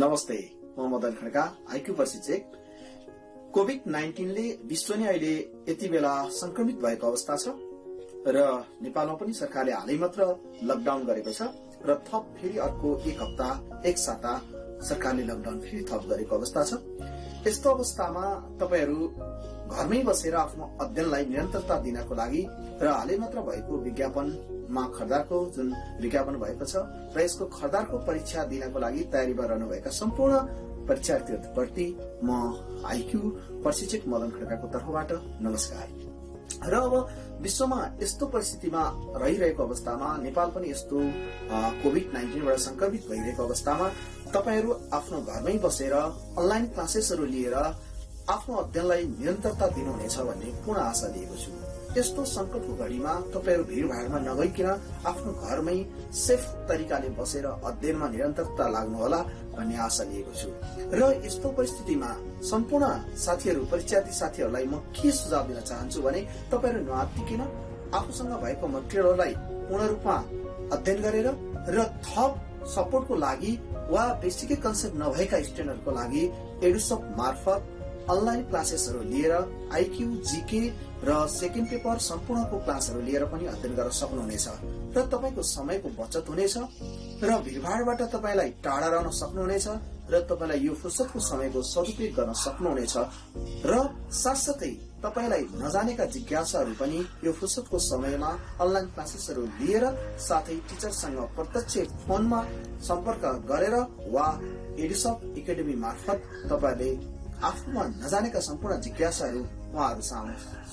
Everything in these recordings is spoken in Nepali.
नमस्ते, म मदन खड्का। आईक्यू पर्सि चेक। कोभिड-19 ले विश्व नै अहिले यति बेला संक्रमित भएको अवस्था छ र नेपालमा पनि सरकारले हालै मात्र लकडाउन गरेको छ र थप फेरि अर्को एक हप्ता एक साता सरकारले लकडाउन फेरि थप गरेको अवस्था छ। यस्तो अवस्थामा तपाईहरु घरमै बसेर आफ्नो अध्ययनलाई निरन्तरता दिनको लागि र हालै मात्र भएको विज्ञापनमा खर्दारको जुन विज्ञापन भएको छ र यसको खर्दारको परीक्षा दिनको लागि तयारीमा रहनुभएका सम्पूर्ण परीक्षार्थीहरुप्रति म आईक्यू प्रशिक्षक मदन खड्काको तर्फबाट नमस्कार। र अब विश्वमा यस्तो परिस्थितिमा रहिरहेको अवस्थामा, नेपाल पनि यस्तो कोभिड-19 बाट संक्रमित भइरहेको अवस्थामा तपाईहरु आफ्नो घरमै बसेर अनलाइन क्लासेसहरु लिएर आफ्नो अध्ययनलाई निरन्तरता दिनुहुनेछ भन्ने पूर्ण आशा लिएको छु। यस्तो संकटको घडीमा तपाईहरु भीडभाडमा नगइकन आफ्नो घरमै सेफ तरिकाले बसेर अध्ययनमा निरन्तरता लाग्नु होला भन्ने आशा लिएको छु। र यस्तो परिस्थितिमा सम्पूर्ण साथीहरु, परीक्षार्थी साथीहरुलाई म के सुझाव दिन चाहन्छु भने तपाईहरु नआत्तिकिन आफूसँग भएको मटेरियललाई पूर्ण रूपमा अध्ययन गरेर र थप सपोर्टको लागि वा बेसिक कन्सेप्ट नभएका स्टुडेन्टहरुको लागि एडुसप मार्फत अनलाइन क्लासेसहरु लिएर आईक्यू, जीके र सेकेन्ड पेपर सम्पूर्णको क्लासहरु लिएर पनि अध्ययन गर्न सक्नुहुनेछ र तपाईको समयको बचत हुनेछ र भीडभाडबाट तपाईलाई टाढा रहन सक्नुहुनेछ र तपाईलाई यो फुर्सदको समयको सदुपयोग गर्न सक्नुहुनेछ र साथसाथै तपाईलाई नजानेका जिज्ञासाहरु पनि यो फुर्सदको समयमा अनलाइन क्लासेसहरु लिएर साथै टिचरसँग प्रत्यक्ष फोनमा सम्पर्क गरेर वा एडुसप एकाडेमी मार्फत तपाईले आफूमा नजानेका सम्पूर्ण जिज्ञासाहरू उहाँहरु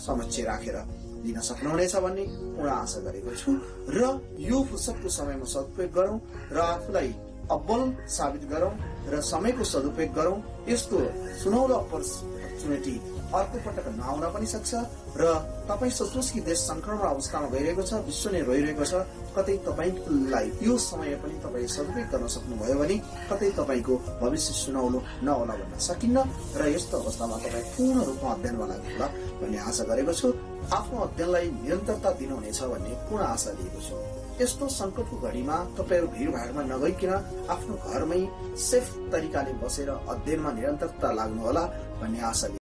समक्ष राखेर दिन सक्नुहुनेछ भन्ने पूर्ण आशा गरेको छु। र यो फुर्सदको समयमा सदुपयोग गरौं र आफूलाई अब्बल साबित गरौं र समयको सदुपयोग गरौं। यस्तो सुनौलो अपर्च्युनिटी अर्को पटक नआउन पनि सक्छ र तपाई सोच्नुहोस् कि देश संक्रमण अवस्थामा गइरहेको छ, विश्व नै रोइरहेको छ, कतै तपाईलाई यो समय पनि तपाईले सदुपयोग गर्न सक्नुभयो भने कतै तपाईको भविष्य सुनौलो नहोला भन्न सकिन्न र यस्तो अवस्थामा तपाई पूर्ण रूपमा अध्ययनमा लाग्नुहोला भन्ने आशा गरेको छु। आफ्नो अध्ययनलाई निरन्तरता दिनुहुनेछ भन्ने पूर्ण आशा लिएको छु। यस्तो संकटको घडीमा तपाईहरु भीडभाडमा नगइकन आफ्नो घरमै सेफ तरिकाले बसेर अध्ययनमा निरन्तरता लाग्नुहोला भन्ने आशा